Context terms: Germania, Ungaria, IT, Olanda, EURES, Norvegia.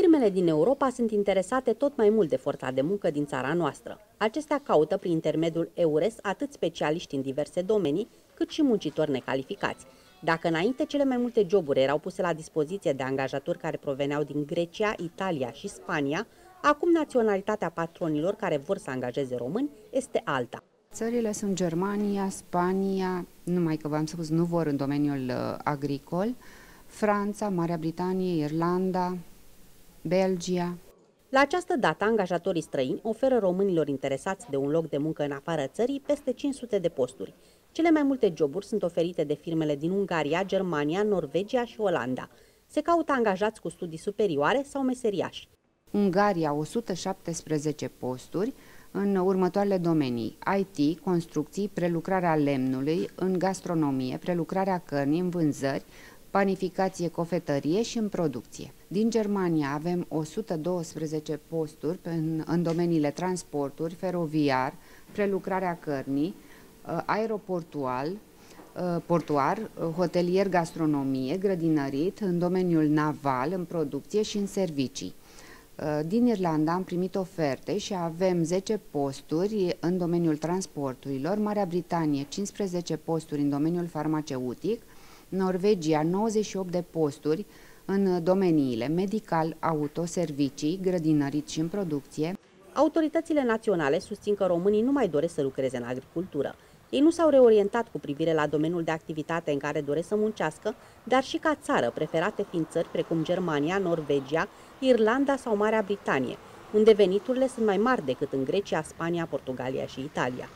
Firmele din Europa sunt interesate tot mai mult de forța de muncă din țara noastră. Acestea caută prin intermediul EURES atât specialiști în diverse domenii, cât și muncitori necalificați. Dacă înainte cele mai multe joburi erau puse la dispoziție de angajatori care proveneau din Grecia, Italia și Spania, acum naționalitatea patronilor care vor să angajeze români este alta. Țările sunt Germania, Spania, numai că v-am spus nu vor în domeniul agricol, Franța, Marea Britanie, Irlanda, Belgia. La această dată, angajatorii străini oferă românilor interesați de un loc de muncă în afara țării peste 500 de posturi. Cele mai multe joburi sunt oferite de firmele din Ungaria, Germania, Norvegia și Olanda. Se caută angajați cu studii superioare sau meseriași. Ungaria, 117 posturi în următoarele domenii: IT, construcții, prelucrarea lemnului, în gastronomie, prelucrarea cărnii, în vânzări, panificație, cofetărie și în producție. Din Germania avem 112 posturi în domeniile transporturi, feroviar, prelucrarea cărnii, aeroportual, portuar, hotelier, gastronomie, grădinărit, în domeniul naval, în producție și în servicii. Din Irlanda am primit oferte și avem 10 posturi în domeniul transporturilor, Marea Britanie 15 posturi în domeniul farmaceutic, Norvegia 98 de posturi în domeniile medical, auto, servicii, grădinărit și în producție. Autoritățile naționale susțin că românii nu mai doresc să lucreze în agricultură. Ei nu s-au reorientat cu privire la domeniul de activitate în care doresc să muncească, dar și ca țară, preferate fiind țări precum Germania, Norvegia, Irlanda sau Marea Britanie, unde veniturile sunt mai mari decât în Grecia, Spania, Portugalia și Italia.